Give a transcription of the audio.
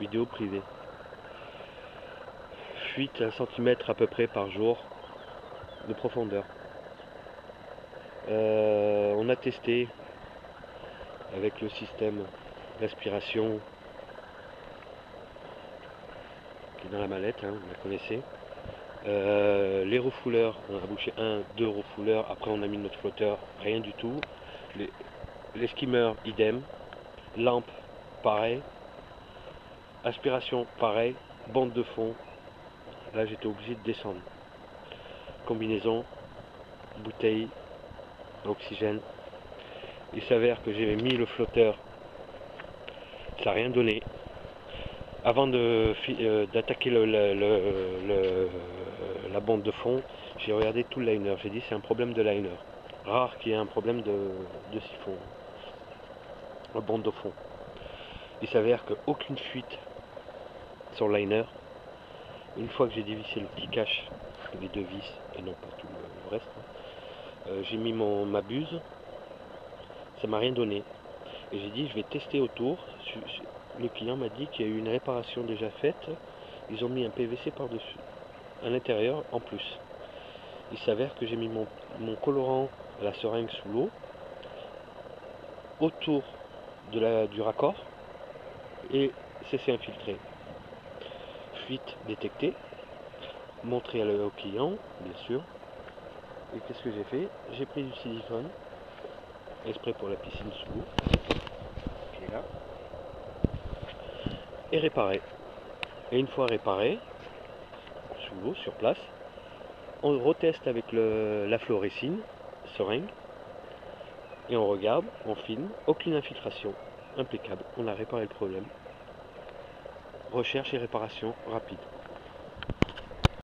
vidéo privée. Fuite 1 cm à peu près par jour de profondeur. On a testé avec le système d'aspiration qui est dans la mallette, hein, vous la connaissez. Les refouleurs, on a bouché 1, 2 refouleurs, après on a mis notre flotteur, rien du tout. Les skimmers, idem. Lampe, pareil. Aspiration, pareil. Bande de fond, là j'étais obligé de descendre. Combinaison, bouteille, oxygène. Il s'avère que j'ai mis le flotteur, ça n'a rien donné. Avant d'attaquer la bande de fond, j'ai regardé tout le liner, j'ai dit c'est un problème de liner. Rare qu'il y ait un problème de siphon, la bande de fond. Il s'avère qu'aucune fuite sur le liner. Une fois que j'ai dévissé le petit cache, les deux vis et non pas tout le reste, j'ai mis ma buse, ça m'a rien donné. Et j'ai dit je vais tester autour. Le client m'a dit qu'il y a eu une réparation déjà faite, ils ont mis un PVC par-dessus, à l'intérieur en plus. Il s'avère que j'ai mis mon colorant à la seringue sous l'eau, autour du raccord, et c'est infiltré. Fuite détectée, montrée au client, bien sûr. Et qu'est-ce que j'ai fait? J'ai pris du silicone, exprès pour la piscine sous l'eau, qui est là. Et réparé. Et une fois réparé, sous l'eau, sur place, on reteste avec la fluorescine, seringue, et on regarde, on filme, aucune infiltration, impeccable, on a réparé le problème. Recherche et réparation rapide.